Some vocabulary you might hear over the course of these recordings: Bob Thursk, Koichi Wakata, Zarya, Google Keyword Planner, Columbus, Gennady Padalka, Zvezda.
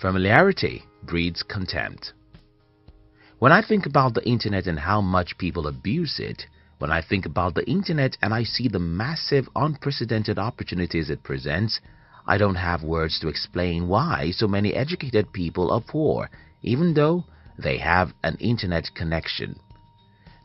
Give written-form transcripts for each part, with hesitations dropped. Familiarity breeds contempt. When I think about the internet and how much people abuse it, when I think about the internet and I see the massive, unprecedented opportunities it presents, I don't have words to explain why so many educated people are poor, even though they have an internet connection.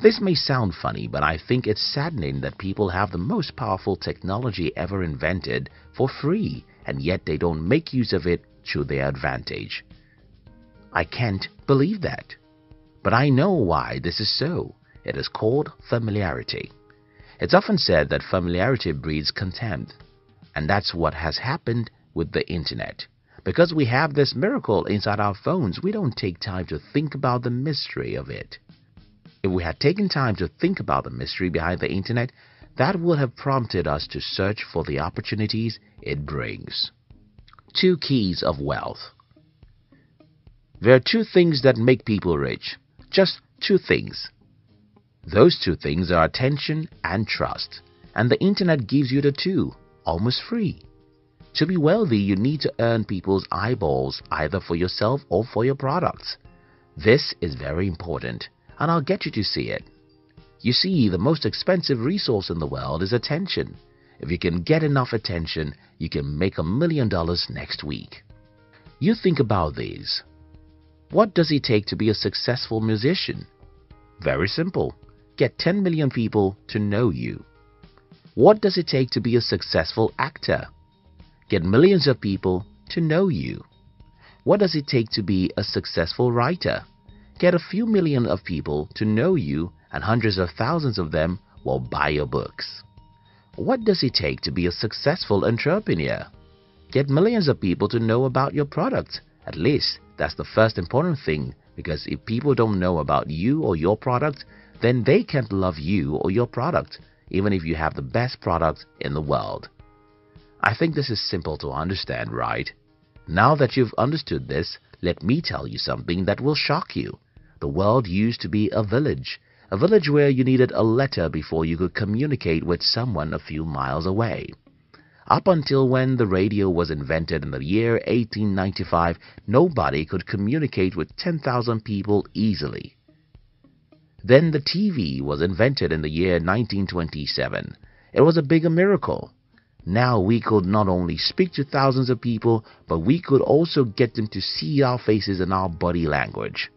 This may sound funny, but I think it's saddening that people have the most powerful technology ever invented for free, and yet they don't make use of it to their advantage. I can't believe that. But I know why this is so. It is called familiarity. It's often said that familiarity breeds contempt, and that's what has happened with the internet. Because we have this miracle inside our phones, we don't take time to think about the mystery of it. If we had taken time to think about the mystery behind the internet, that would have prompted us to search for the opportunities it brings. Two keys of wealth. There are two things that make people rich. Just two things. Those two things are attention and trust, and the internet gives you the two, almost free. To be wealthy, you need to earn people's eyeballs either for yourself or for your products. This is very important, and I'll get you to see it. You see, the most expensive resource in the world is attention. If you can get enough attention, you can make $1 million next week. You think about these. What does it take to be a successful musician? Very simple. Get 10 million people to know you. What does it take to be a successful actor? Get millions of people to know you. What does it take to be a successful writer? Get a few million of people to know you, and hundreds of thousands of them will buy your books. What does it take to be a successful entrepreneur? Get millions of people to know about your product. At least that's the first important thing, because if people don't know about you or your product, then they can't love you or your product, even if you have the best product in the world. I think this is simple to understand, right? Now that you've understood this, let me tell you something that will shock you. The world used to be a village where you needed a letter before you could communicate with someone a few miles away. Up until when the radio was invented in the year 1895, nobody could communicate with 10,000 people easily. Then the TV was invented in the year 1927. It was a bigger miracle. Now we could not only speak to thousands of people, but we could also get them to see our faces and our body language.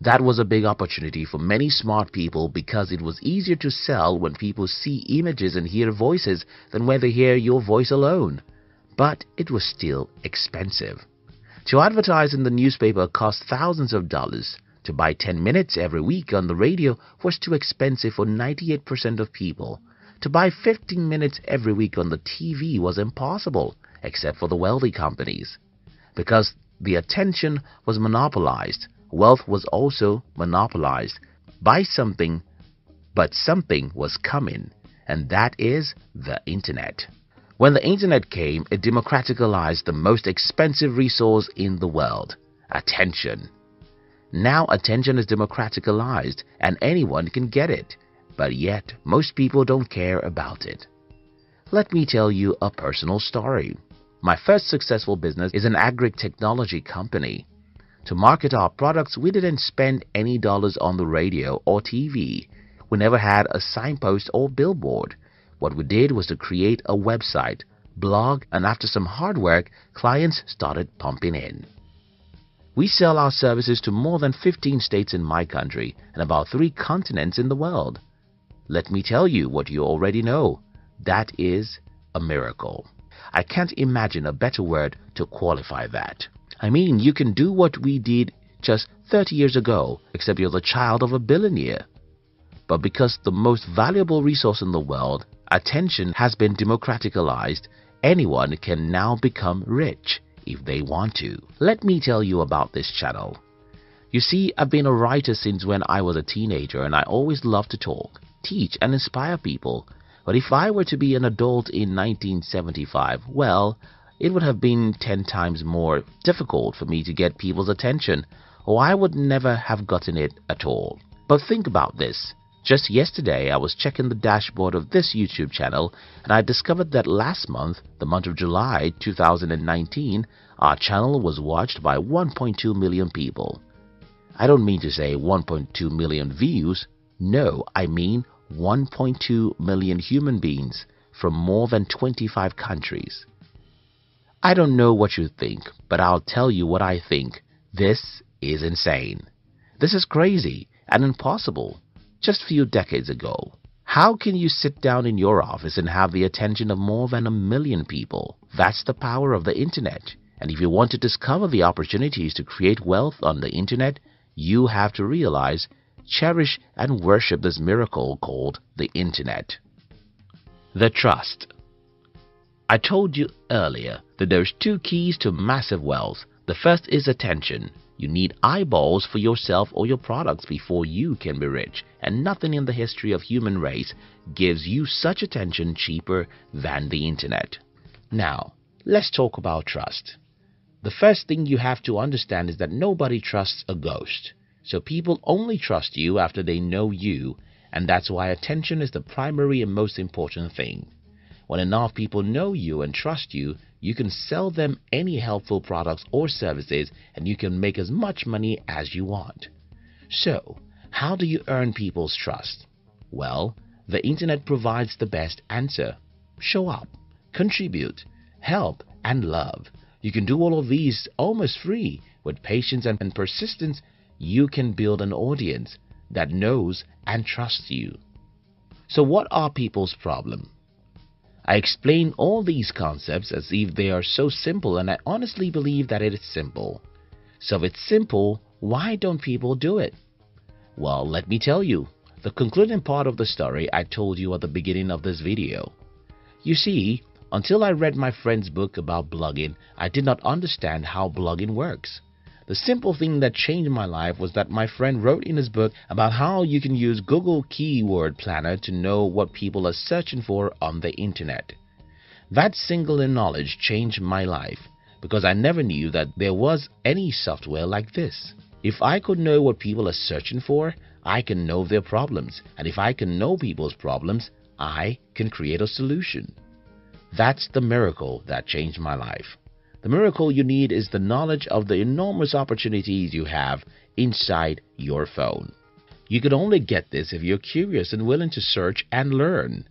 That was a big opportunity for many smart people, because it was easier to sell when people see images and hear voices than when they hear your voice alone. But it was still expensive. To advertise in the newspaper cost thousands of dollars. To buy 10 minutes every week on the radio was too expensive for 98% of people. To buy 15 minutes every week on the TV was impossible, except for the wealthy companies. Because the attention was monopolized, wealth was also monopolized by something, but something was coming, and that is the internet. When the internet came, it democratized the most expensive resource in the world, attention. Now attention is democratized and anyone can get it, but yet most people don't care about it. Let me tell you a personal story. My first successful business is an agri-technology company. To market our products, we didn't spend any dollars on the radio or TV. We never had a signpost or billboard. What we did was to create a website, blog, and after some hard work, clients started pumping in. We sell our services to more than 15 states in my country and about 3 continents in the world. Let me tell you what you already know. That is a miracle. I can't imagine a better word to qualify that. I mean, you can do what we did just 30 years ago, except you're the child of a billionaire. But because the most valuable resource in the world, attention, has been democratized, anyone can now become rich if they want to. Let me tell you about this channel. You see, I've been a writer since when I was a teenager, and I always loved to talk, teach, and inspire people. But if I were to be an adult in 1975, well, it would have been 10 times more difficult for me to get people's attention, or I would never have gotten it at all. But think about this. Just yesterday, I was checking the dashboard of this YouTube channel and I discovered that last month, the month of July 2019, our channel was watched by 1.2 million people. I don't mean to say 1.2 million views. No, I mean 1.2 million human beings from more than 25 countries. I don't know what you think, but I'll tell you what I think. This is insane. This is crazy and impossible. Just a few decades ago, how can you sit down in your office and have the attention of more than a million people? That's the power of the internet. And if you want to discover the opportunities to create wealth on the internet, you have to realize, cherish and worship this miracle called the internet. The trust. I told you earlier that there's two keys to massive wealth. The first is attention. You need eyeballs for yourself or your products before you can be rich, and nothing in the history of human race gives you such attention cheaper than the internet. Now, let's talk about trust. The first thing you have to understand is that nobody trusts a ghost. So people only trust you after they know you, and that's why attention is the primary and most important thing. When enough people know you and trust you, you can sell them any helpful products or services and you can make as much money as you want. So, how do you earn people's trust? Well, the internet provides the best answer. Show up, contribute, help and love. You can do all of these almost free. With patience and persistence, you can build an audience that knows and trusts you. So what are people's problems? I explain all these concepts as if they are so simple, and I honestly believe that it is simple. So if it's simple, why don't people do it? Well, let me tell you, the concluding part of the story I told you at the beginning of this video. You see, until I read my friend's book about blogging, I did not understand how blogging works. The simple thing that changed my life was that my friend wrote in his book about how you can use Google Keyword Planner to know what people are searching for on the internet. That singular knowledge changed my life because I never knew that there was any software like this. If I could know what people are searching for, I can know their problems, and if I can know people's problems, I can create a solution. That's the miracle that changed my life. The miracle you need is the knowledge of the enormous opportunities you have inside your phone. You can only get this if you're curious and willing to search and learn.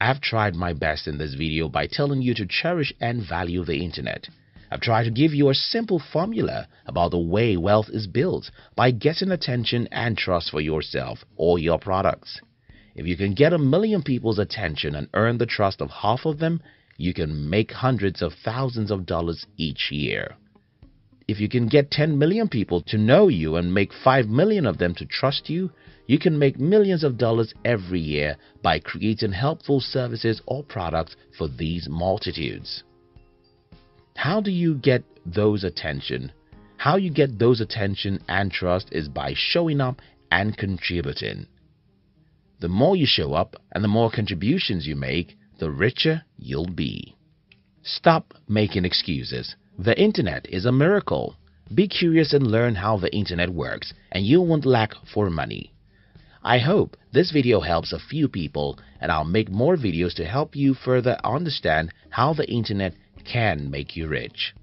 I've tried my best in this video by telling you to cherish and value the internet. I've tried to give you a simple formula about the way wealth is built by getting attention and trust for yourself or your products. If you can get a million people's attention and earn the trust of half of them, you can make hundreds of thousands of dollars each year. If you can get 10 million people to know you and make 5 million of them to trust you, you can make millions of dollars every year by creating helpful services or products for these multitudes. How do you get those attention? How you get those attention and trust is by showing up and contributing. The more you show up and the more contributions you make, the richer you'll be. Stop making excuses. The internet is a miracle. Be curious and learn how the internet works, and you won't lack for money. I hope this video helps a few people, and I'll make more videos to help you further understand how the internet can make you rich.